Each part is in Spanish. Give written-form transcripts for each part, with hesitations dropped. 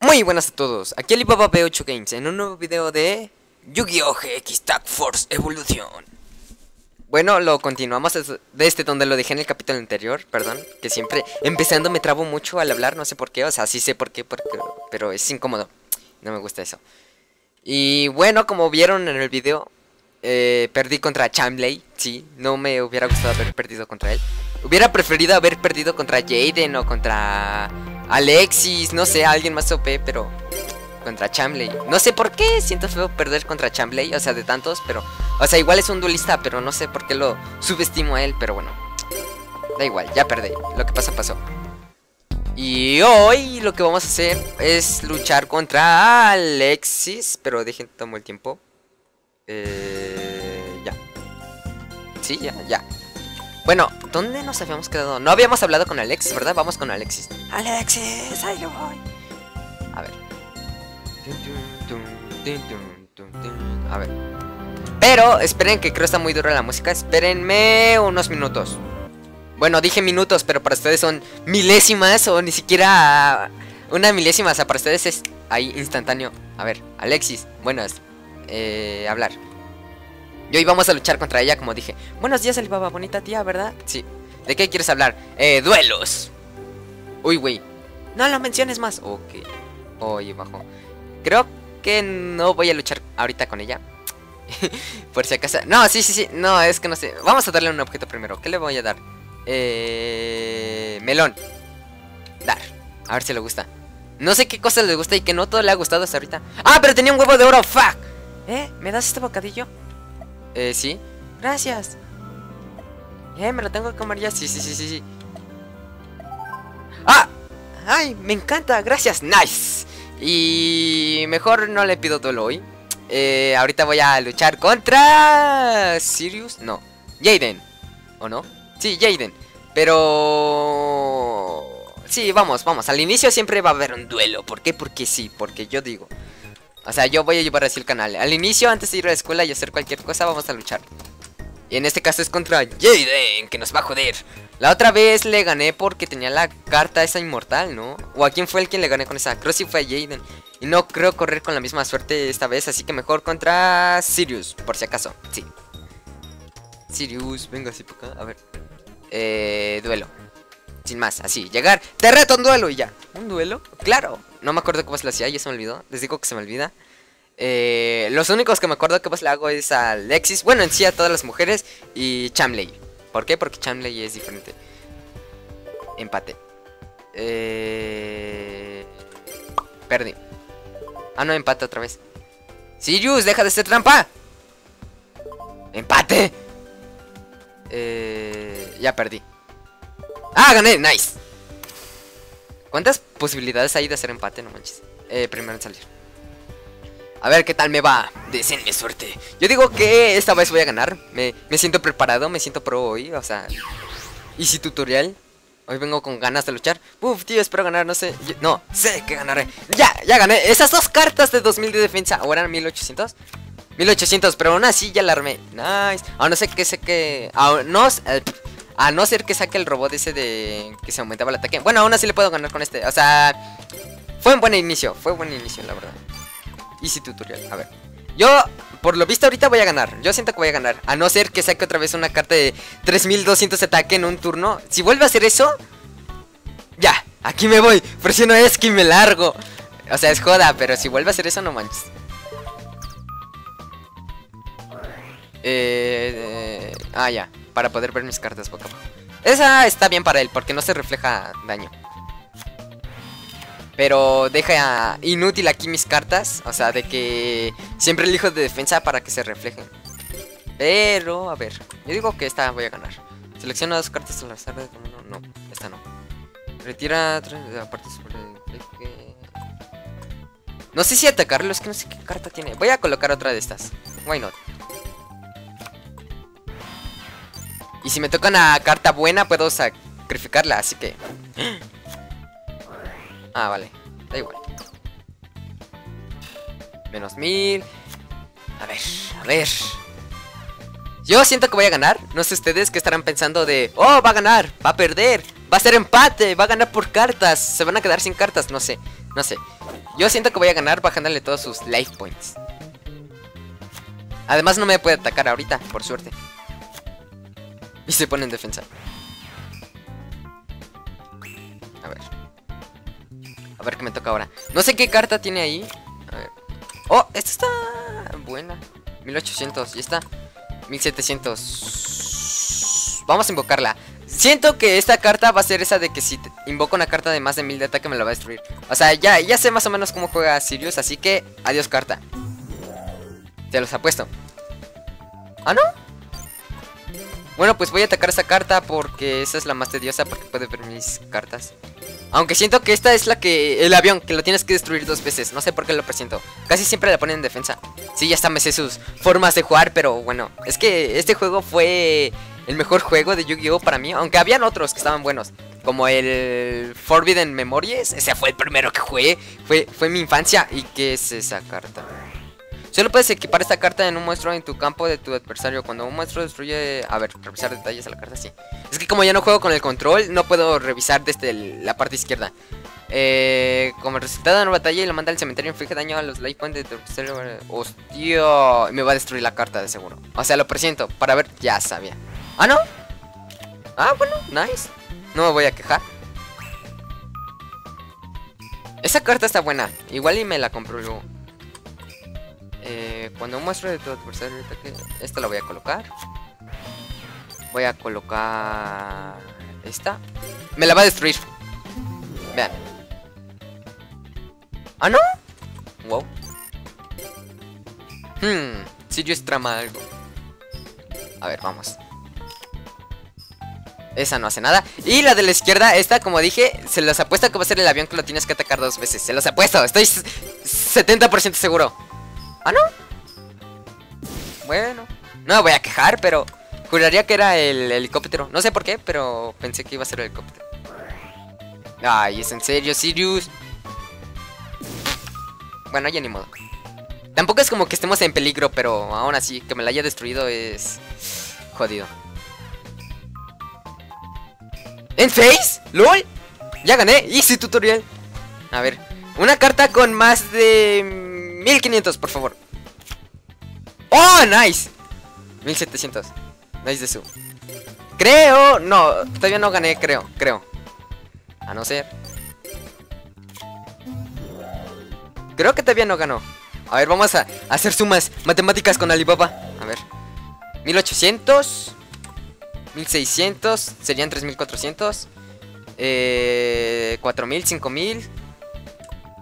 Muy buenas a todos, aquí Alibaba B8 Games en un nuevo video de Yu-Gi-Oh! GX Tag Force Evolution. Bueno, lo continuamos desde donde lo dejé en el capítulo anterior, perdón, que siempre empezando me trabo mucho al hablar, no sé por qué, o sea, sí sé por qué, pero es incómodo, no me gusta eso. Y bueno, como vieron en el video, perdí contra Chambley, sí, no me hubiera gustado haber perdido contra él. Hubiera preferido haber perdido contra Jaden o contra Alexis, no sé, alguien más OP, pero contra Chambley. No sé por qué, siento feo perder contra Chambley, o sea, de tantos, pero... O sea, igual es un duelista, pero no sé por qué lo subestimo a él, pero bueno. Da igual, ya perdí, lo que pasa, pasó. Y hoy lo que vamos a hacer es luchar contra Alexis, pero dejen, tomo el tiempo. Ya. Sí, ya. Bueno, ¿dónde nos habíamos quedado? No habíamos hablado con Alexis, ¿verdad? Vamos con Alexis. ¡Alexis! ¡Ahí lo voy! A ver. A ver. Pero, esperen que creo está muy dura la música. Espérenme unos minutos. Bueno, dije minutos, pero para ustedes son milésimas o ni siquiera una milésima. O sea, para ustedes es ahí instantáneo. A ver, Alexis, buenas. Hablar. Y hoy vamos a luchar contra ella, como dije. Buenos días, Alibaba, bonita tía, ¿verdad? Sí. ¿De qué quieres hablar? Duelos. Uy, güey. No lo menciones más. Ok. Oye, bajo. Creo que no voy a luchar ahorita con ella. Por si acaso. No, sí. No, es que no sé. Vamos a darle un objeto primero. ¿Qué le voy a dar? Melón. Dar. A ver si le gusta. No sé qué cosa le gusta y que no todo le ha gustado hasta ahorita. ¡Ah, pero tenía un huevo de oro! ¡Fuck! ¿Me das este bocadillo? Sí. Gracias. Me lo tengo que comer ya. Sí. ¡Ah! ¡Ay! Me encanta. Gracias. Nice. Y mejor no le pido duelo hoy. Ahorita voy a luchar contra... Sirius. No. Jaden. ¿O no? Sí, Jaden. Pero... Sí, vamos. Al inicio siempre va a haber un duelo. ¿Por qué? Porque sí. Porque yo digo... O sea, yo voy a llevar así el canal. Al inicio, antes de ir a la escuela y hacer cualquier cosa, vamos a luchar. Y en este caso es contra Jaden, que nos va a joder. La otra vez le gané porque tenía la carta esa inmortal, ¿no? ¿O a quién fue el quien le gané con esa? Creo que sí fue a Jaden. Y no creo correr con la misma suerte esta vez, así que mejor contra Sirius, por si acaso. Sí. Sirius, venga así para acá. A ver. Duelo. Sin más, así, llegar, te reto un duelo y ya. ¿Un duelo? Claro. No me acuerdo cómo se lo hacía, ya se me olvidó. Les digo que se me olvida. Los únicos que me acuerdo que más le hago es a Alexis. Bueno, en sí a todas las mujeres. Y Chambley. ¿Por qué? Porque Chambley es diferente. Empate. Perdí. Ah, no, empate otra vez. Sirius, deja de ser trampa. Empate. Ya perdí. ¡Ah, gané! ¡Nice! ¿Cuántas posibilidades hay de hacer empate? No manches. Primero en salir. A ver qué tal me va. Deseenme suerte. Yo digo que esta vez voy a ganar. Me siento preparado, me siento pro hoy. O sea, easy tutorial. Hoy vengo con ganas de luchar. Uf, tío, espero ganar, no sé. No, sé que ganaré. Ya gané. Esas dos cartas de 2000 de defensa. Ahora eran 1800. 1800, pero aún así ya la armé. Nice. A no ser que a no ser que saque el robot ese de... Que se aumentaba el ataque. Bueno, aún así le puedo ganar con este. O sea... Fue un buen inicio, la verdad. Easy tutorial, a ver. Yo, por lo visto, ahorita voy a ganar. Yo siento que voy a ganar. A no ser que saque otra vez una carta de 3200 ataque en un turno. Si vuelve a hacer eso... Ya, aquí me voy. Por si no es que me largo. O sea, es joda, pero si vuelve a hacer eso, no manches. Ya. Para poder ver mis cartas poco a poco. Esa está bien para él porque no se refleja daño. Pero deja inútil aquí mis cartas. O sea, de que siempre elijo de defensa para que se reflejen. Pero, a ver. Yo digo que esta voy a ganar. Selecciona dos cartas al azar de camino. No, esta no. Retira tres de la parte superior del deck. No sé si atacarlo, es que no sé qué carta tiene. Voy a colocar otra de estas. Why not? Y si me toca una carta buena, puedo sacrificarla, así que... Ah, vale. Da igual. Menos 1000. A ver. Yo siento que voy a ganar. No sé ustedes qué estarán pensando de... Oh, va a ganar, va a perder, va a ser empate, va a ganar por cartas. Se van a quedar sin cartas, no sé. No sé. Yo siento que voy a ganar bajándole todos sus life points. Además no me puede atacar ahorita, por suerte. Y se pone en defensa. A ver. A ver qué me toca ahora. No sé qué carta tiene ahí. A ver. Oh, esta está buena. 1800, ya está. 1700. Vamos a invocarla. Siento que esta carta va a ser esa de que si invoco una carta de más de 1000 de ataque me la va a destruir. O sea, ya sé más o menos cómo juega Sirius, así que adiós carta. Te los apuesto. ¿Ah, no? Bueno, pues voy a atacar esa carta porque esa es la más tediosa porque puede ver mis cartas. Aunque siento que esta es la que... el avión, que lo tienes que destruir dos veces. No sé por qué lo presiento. Casi siempre la ponen en defensa. Sí, ya está, me sé sus formas de jugar, pero bueno. Es que este juego fue... el mejor juego de Yu-Gi-Oh! Para mí, aunque habían otros que estaban buenos, como el Forbidden Memories, ese fue el primero que jugué, fue mi infancia. ¿Y qué es esa carta? Solo puedes equipar esta carta en un monstruo en tu campo de tu adversario, cuando un monstruo destruye... A ver, revisar detalles a la carta, sí. Es que como ya no juego con el control, no puedo revisar desde la parte izquierda. Como resultado de una batalla y lo manda al cementerio, inflige daño a los life points de tu adversario. Hostia, me va a destruir la carta de seguro. O sea, lo presiento, para ver, ya sabía. Ah, no. Ah, bueno, nice. No me voy a quejar. Esa carta está buena. Igual y me la compro luego. Cuando muestro de tu adversario, esta la voy a colocar. Voy a colocar esta. Me la va a destruir. Vean. Ah, no. Wow. Si yo trama algo. A ver, vamos. Esa no hace nada. Y la de la izquierda, esta, como dije, se los apuesto que va a ser el avión que lo tienes que atacar dos veces. Se los apuesto, estoy 70% seguro. ¿Ah, no? Bueno, no me voy a quejar, pero juraría que era el helicóptero. No sé por qué, pero pensé que iba a ser el helicóptero. Ay, ¿es en serio, Sirius? Bueno, ya ni modo. Tampoco es como que estemos en peligro, pero aún así, que me la haya destruido es jodido. ¿En face? ¡Lol! Ya gané. Easy tutorial. A ver. Una carta con más de 1500, por favor. ¡Oh, nice! 1700. Nice de su. Creo. No, todavía no gané, creo. A no ser. Creo que todavía no ganó. A ver, vamos a hacer sumas matemáticas con Alibaba. A ver. 1800. 1600, serían 3400, 4000, 5000.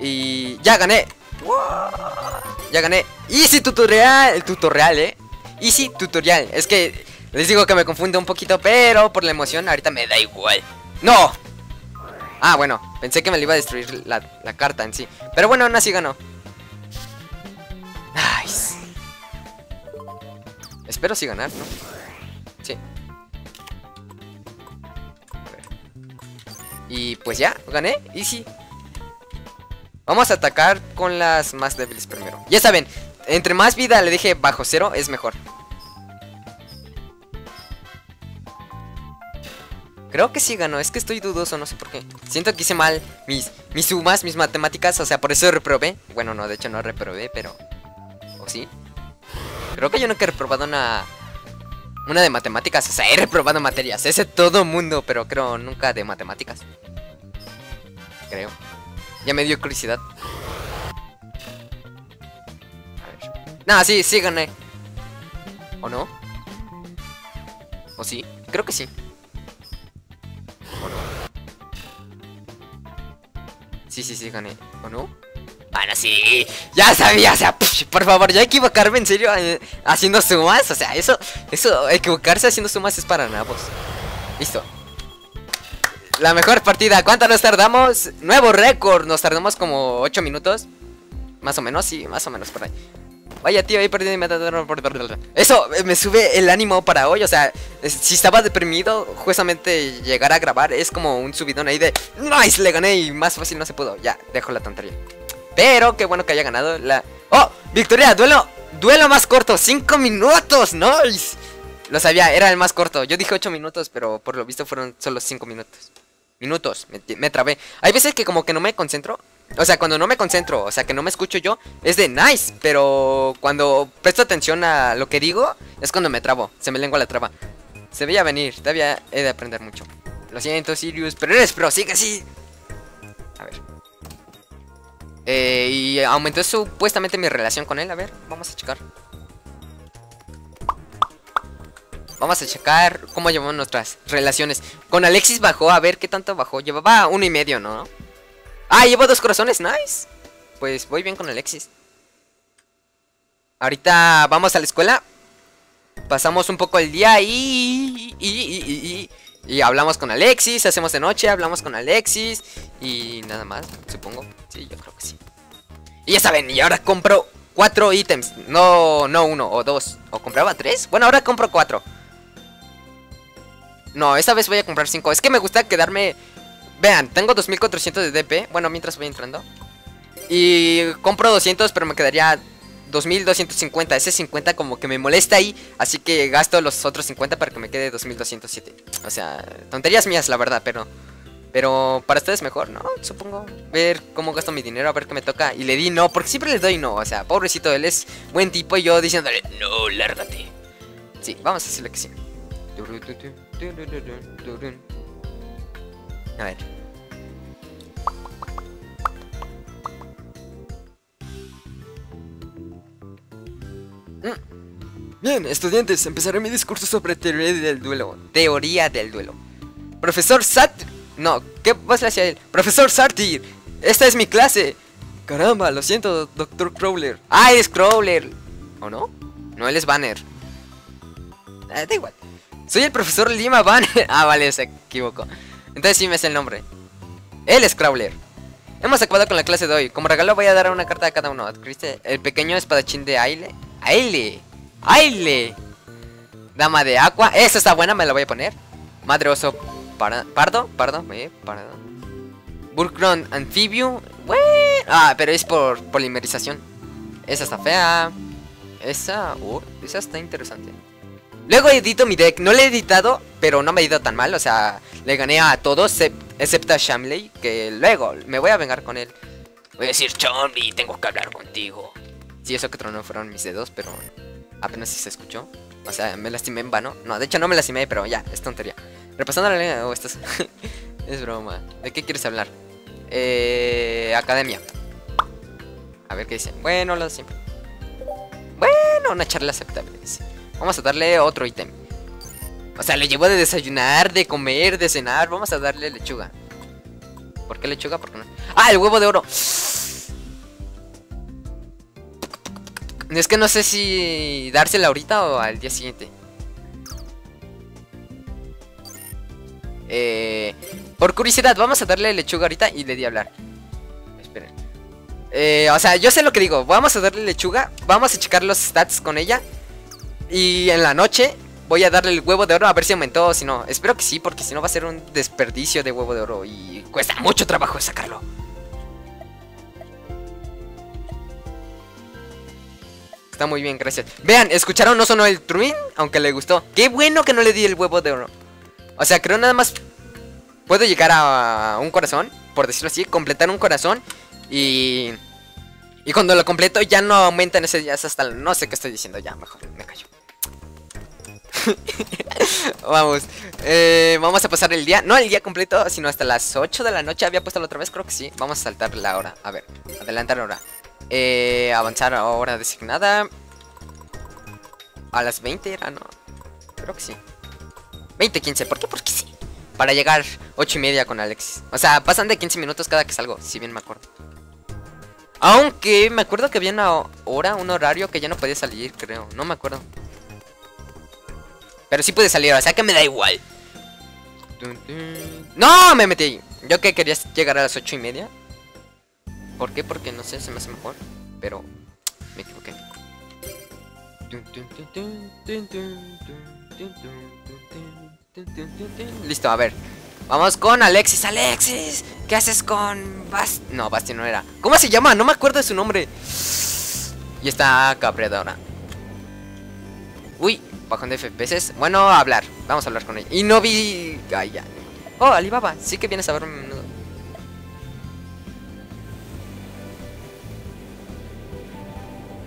Y ya gané. Ya gané. Easy tutorial. Easy tutorial. Es que les digo que me confundo un poquito, pero por la emoción ahorita me da igual. ¡No! Ah, bueno, pensé que me le iba a destruir la carta en sí, pero bueno, aún así ganó. Nice. Espero sí ganar, ¿no? Sí. Y pues ya, gané, easy. Vamos a atacar con las más débiles primero. Ya saben, entre más vida le dije bajo cero es mejor. Creo que sí ganó, es que estoy dudoso, no sé por qué. Siento que hice mal mis sumas, mis matemáticas, o sea, por eso reprobé. Bueno, no, de hecho no reprobé, pero... ¿O sí? Creo que yo nunca he reprobado una de matemáticas, o sea, he reprobado materias, ese todo mundo, pero creo nunca de matemáticas. Creo. Ya me dio curiosidad. A ver. No, sí gané. ¿O no? ¿O sí? Creo que sí. ¿O no? Sí gané. ¿O no? Bueno, sí, ya sabía, o sea, por favor, ya equivocarme en serio haciendo sumas, o sea, eso, equivocarse haciendo sumas es para nabos. Listo. La mejor partida, ¿cuánto nos tardamos? Nuevo récord, nos tardamos como 8 minutos. Más o menos, sí, más o menos por ahí. Vaya tío, ahí perdí mi matador. Eso me sube el ánimo para hoy, o sea, si estaba deprimido, justamente llegar a grabar es como un subidón ahí de nice, le gané y más fácil no se pudo. Ya, dejo la tontería. Pero qué bueno que haya ganado la... ¡Oh! ¡Victoria! ¡Duelo más corto! ¡5 minutos! ¡Nice! Lo sabía, era el más corto. Yo dije 8 minutos, pero por lo visto fueron solo 5 minutos. Me trabé. Hay veces que como que no me concentro O sea, cuando no me concentro, o sea, que no me escucho yo, es de nice. Pero cuando presto atención a lo que digo, es cuando me trabo. Se me lengua la traba. Se veía venir, todavía he de aprender mucho. Lo siento, Sirius, pero eres pro, sigue así. A ver. Y aumentó supuestamente mi relación con él. A ver, vamos a checar. Vamos a checar cómo llevamos nuestras relaciones. Con Alexis bajó, a ver qué tanto bajó. Llevaba 1.5, ¿no? Ah, llevo 2 corazones, nice. Pues voy bien con Alexis. Ahorita vamos a la escuela. Pasamos un poco el día y hablamos con Alexis. Hacemos de noche, hablamos con Alexis. Y nada más, supongo. Sí, yo creo que sí. Y ya saben, y ahora compro 4 ítems. No 1 o 2. ¿O compraba 3? Bueno, ahora compro 4. No, esta vez voy a comprar 5. Es que me gusta quedarme. Vean, tengo 2400 de DP. Bueno, mientras voy entrando. Y compro 200, pero me quedaría 2250. Ese 50 como que me molesta ahí. Así que gasto los otros 50 para que me quede 2207. O sea, tonterías mías, la verdad, pero... pero para ustedes mejor, ¿no? Supongo. Ver cómo gasto mi dinero, a ver qué me toca. Y le di no, porque siempre les doy no. O sea, pobrecito, él es buen tipo y yo diciéndole no, lárgate. Sí, vamos a decirle que sí. A ver. Bien, estudiantes, empezaré mi discurso sobre teoría del duelo. Teoría del duelo. Profesor Sartir. No, ¿qué pasa hacia él? Profesor Sartir, esta es mi clase. Caramba, lo siento, doctor Crowler. Ah, eres Crowler. ¿O no? No, él es Banner. Da igual. Soy el profesor Lima Van. Ah, vale, se equivocó. Entonces sí me es el nombre. Él es Crowler. Hemos acabado con la clase de hoy. Como regalo voy a dar una carta a cada uno. ¿Adquiriste el pequeño espadachín de Aile? ¡Aile! ¡Aile! Dama de agua. Esa está buena, me la voy a poner. Madre oso pardo. Burcron Anfibium. Ah, pero es por polimerización. Esa está fea. Esa está interesante. Luego edito mi deck, no le he editado, pero no me he ido tan mal, o sea, le gané a todos, excepto a Shamley, que luego me voy a vengar con él. Voy a decir, Chambley, tengo que hablar contigo. Sí, eso que tronó fueron mis dedos, pero apenas se escuchó. O sea, me lastimé en vano. No, de hecho no me lastimé, pero ya, es tontería. Repasando la línea, es broma. ¿De qué quieres hablar? Academia. A ver qué dice. Bueno, lo siempre. Bueno, una charla aceptable, dice. Vamos a darle otro ítem. O sea, le llevo de desayunar, de comer, de cenar. Vamos a darle lechuga. ¿Por qué lechuga? ¿Por qué no? ¡Ah, el huevo de oro! Es que no sé si dársela ahorita o al día siguiente. Por curiosidad, vamos a darle lechuga ahorita y le di a hablar. Esperen. O sea, yo sé lo que digo. Vamos a darle lechuga. Vamos a checar los stats con ella. Y en la noche voy a darle el huevo de oro a ver si aumentó o si no. Espero que sí, porque si no va a ser un desperdicio de huevo de oro. Y cuesta mucho trabajo sacarlo. Está muy bien, gracias. Vean, ¿escucharon? No sonó el truín, aunque le gustó. Qué bueno que no le di el huevo de oro. O sea, creo nada más puedo llegar a un corazón, por decirlo así. Completar un corazón. Y cuando lo completo ya no aumentan ese día, hasta no sé qué estoy diciendo, ya mejor me callo. Vamos, vamos a pasar el día, no el día completo, sino hasta las 8 de la noche. Había puesto la otra vez, creo que sí. Vamos a saltar la hora, a ver, adelantar hora. Avanzar a hora designada. A las 20 era, no, creo que sí. 20:15, ¿por qué? Porque sí. Para llegar 8:30 con Alexis. O sea, pasan de 15 minutos cada que salgo, si bien me acuerdo. Aunque me acuerdo que había una hora, un horario que ya no podía salir, creo. No me acuerdo. Pero sí pude salir, o sea que me da igual. ¡No! Me metí ahí. Yo que quería llegar a las 8:30. ¿Por qué? Porque no sé, se me hace mejor. Pero me equivoqué. Listo, a ver. Vamos con Alexis. ¡Alexis! ¿Qué haces con Basti? No, Basti no era. ¿Cómo se llama? No me acuerdo de su nombre. Y está cabreadora. Uy, bajón de FPS. Bueno, a hablar. Vamos a hablar con ella. Y no vi... ay, ya. Oh, Alibaba. Sí que vienes a verme a menudo.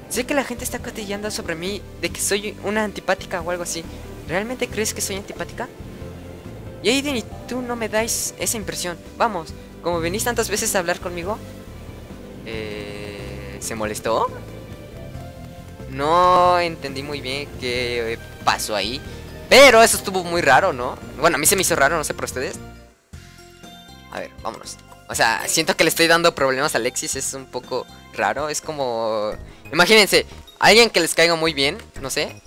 Sé que la gente está cotillando sobre mí de que soy una antipática o algo así. ¿Realmente crees que soy antipática? Jaden y tú no me dais esa impresión. Vamos, como venís tantas veces a hablar conmigo. ¿Se molestó? No entendí muy bien qué pasó ahí. Pero eso estuvo muy raro, ¿no? Bueno, a mí se me hizo raro, no sé por ustedes. A ver, vámonos. O sea, siento que le estoy dando problemas a Alexis. Es un poco raro. Es como... Imagínense, alguien que les caiga muy bien, no sé,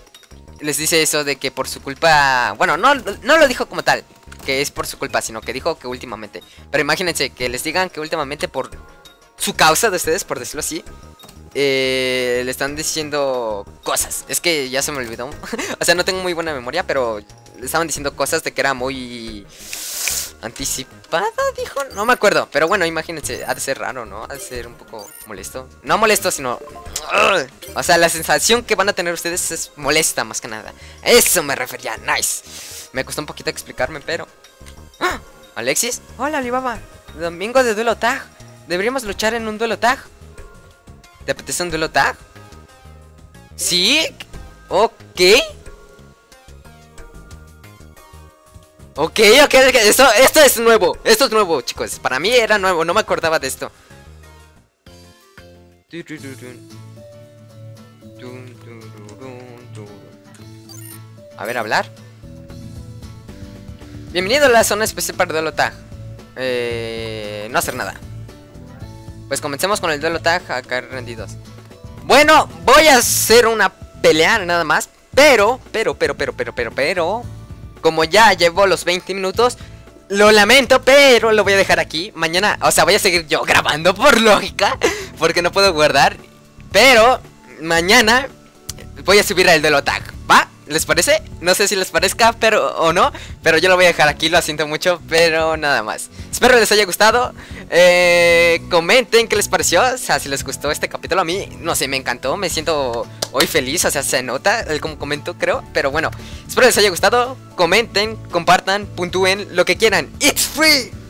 les dice eso de que por su culpa... Bueno, no lo dijo como tal, que es por su culpa, sino que dijo que últimamente. Pero imagínense que les digan que últimamente por su causa de ustedes, por decirlo así, le están diciendo cosas. Es que ya se me olvidó. O sea, no tengo muy buena memoria, pero le estaban diciendo cosas de que era muy... anticipada, dijo, no me acuerdo. Pero bueno, imagínense, ha de ser raro, ¿no? Ha de ser un poco molesto. No molesto, sino... O sea, la sensación que van a tener ustedes es molesta más que nada. Eso me refería, nice. Me costó un poquito explicarme, pero... ¡Ah! ¿Alexis? Hola, Alibaba. Domingo de duelo tag. Deberíamos luchar en un duelo tag. ¿Te apetece un duelo tag? ¿Sí? Ok. Ok, esto es nuevo. Esto es nuevo, chicos. Para mí era nuevo, no me acordaba de esto. A ver, hablar. Bienvenido a la zona especial para el duelo tag. No hacer nada. Pues comencemos con el duelo tag a caer rendidos. Bueno, voy a hacer una pelea nada más. Pero. Como ya llevo los 20 minutos, lo lamento, pero lo voy a dejar aquí. Mañana, o sea, voy a seguir yo grabando por lógica, porque no puedo guardar. Pero mañana voy a subir el duelo tag, ¿va? ¿Les parece? No sé si les parezca, pero o no. Pero yo lo voy a dejar aquí, lo siento mucho, pero nada más. Espero les haya gustado. Comenten qué les pareció. O sea, si les gustó este capítulo. A mí, no sé, me encantó. Me siento hoy feliz. O sea, se nota el como comento, creo. Pero bueno, espero les haya gustado. Comenten, compartan, puntúen, lo que quieran. ¡It's free!